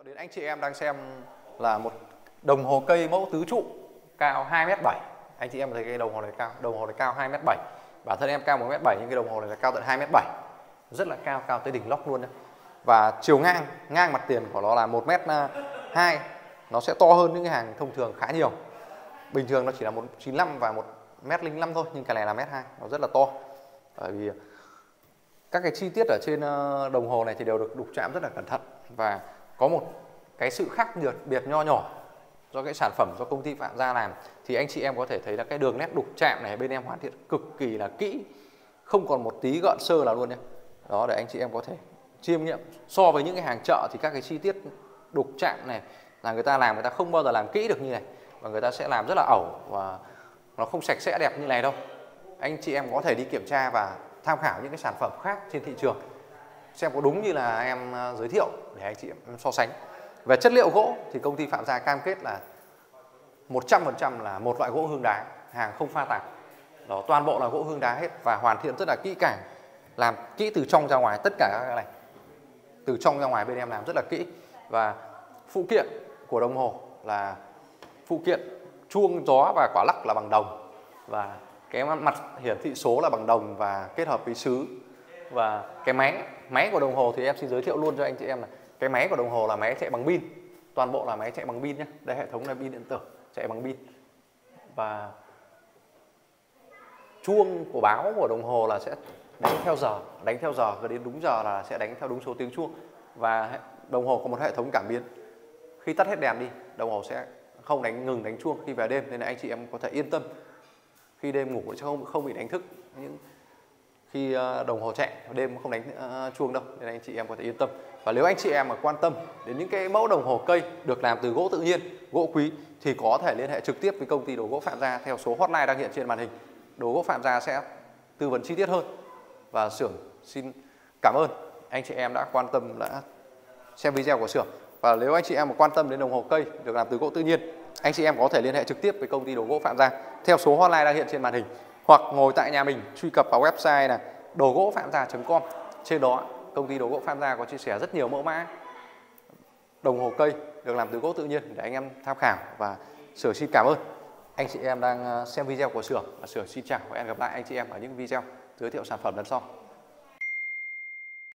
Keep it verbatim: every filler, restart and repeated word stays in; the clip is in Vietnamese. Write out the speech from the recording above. Chào đến anh chị em đang xem là một đồng hồ cây mẫu tứ trụ cao hai mét bảy. Anh chị em thấy cái đồng hồ này cao, đồng hồ này cao hai mét bảy. Bản thân em cao một mét bảy nhưng cái đồng hồ này là cao tận hai mét bảy. Rất là cao, cao tới đỉnh lóc luôn nhá. Và chiều ngang, ngang mặt tiền của nó là một mét hai. Nó sẽ to hơn những cái hàng thông thường khá nhiều. Bình thường nó chỉ là một mét chín mươi lăm và một mét không năm thôi, nhưng cái này là một mét hai, nó rất là to. Bởi vì các cái chi tiết ở trên đồng hồ này thì đều được đục chạm rất là cẩn thận và có một cái sự khác biệt biệt nho nhỏ do cái sản phẩm do công ty Phạm Gia làm, thì anh chị em có thể thấy là cái đường nét đục chạm này bên em hoàn thiện cực kỳ là kỹ, không còn một tí gợn sơ nào luôn nhé. Đó, để anh chị em có thể chiêm nghiệm. So với những cái hàng chợ thì các cái chi tiết đục chạm này là người ta làm, người ta không bao giờ làm kỹ được như này, và người ta sẽ làm rất là ẩu và nó không sạch sẽ đẹp như này đâu. Anh chị em có thể đi kiểm tra và tham khảo những cái sản phẩm khác trên thị trường xem có đúng như là em giới thiệu để anh chị em so sánh. Về chất liệu gỗ thì công ty Phạm Gia cam kết là một trăm phần trăm là một loại gỗ hương đá, hàng không pha tạp. Đó, toàn bộ là gỗ hương đá hết và hoàn thiện rất là kỹ càng, làm kỹ từ trong ra ngoài, tất cả các cái này. Từ trong ra ngoài bên em làm rất là kỹ. Và phụ kiện của đồng hồ là phụ kiện chuông gió và quả lắc là bằng đồng, và cái mặt hiển thị số là bằng đồng và kết hợp với sứ. Và cái máy máy của đồng hồ thì em xin giới thiệu luôn cho anh chị em là cái máy của đồng hồ là máy chạy bằng pin, toàn bộ là máy chạy bằng pin nhé. Đây, hệ thống là pin điện tử chạy bằng pin. Và chuông của báo của đồng hồ là sẽ đánh theo giờ, đánh theo giờ và đến đúng giờ là sẽ đánh theo đúng số tiếng chuông. Và đồng hồ có một hệ thống cảm biến, khi tắt hết đèn đi đồng hồ sẽ không đánh ngừng đánh chuông khi về đêm, nên là anh chị em có thể yên tâm khi đêm ngủ sẽ không không bị đánh thức. Những khi đồng hồ chạy đêm không đánh chuông đâu, nên anh chị em có thể yên tâm. Và nếu anh chị em mà quan tâm đến những cái mẫu đồng hồ cây được làm từ gỗ tự nhiên, gỗ quý thì có thể liên hệ trực tiếp với công ty đồ gỗ Phạm Gia theo số hotline đang hiện trên màn hình. Đồ gỗ Phạm Gia sẽ tư vấn chi tiết hơn. Và xưởng xin cảm ơn anh chị em đã quan tâm, đã xem video của xưởng. Và nếu anh chị em mà quan tâm đến đồng hồ cây được làm từ gỗ tự nhiên, anh chị em có thể liên hệ trực tiếp với công ty đồ gỗ Phạm Gia theo số hotline đang hiện trên màn hình, hoặc ngồi tại nhà mình truy cập vào website là đồ gỗ phạm gia chấm com. Trên đó công ty đồ gỗ Phạm Gia có chia sẻ rất nhiều mẫu mã đồng hồ cây được làm từ gỗ tự nhiên để anh em tham khảo. Và xưởng xin cảm ơn anh chị em đang xem video của xưởng, và xưởng xin chào và hẹn gặp lại anh chị em ở những video giới thiệu sản phẩm lần sau.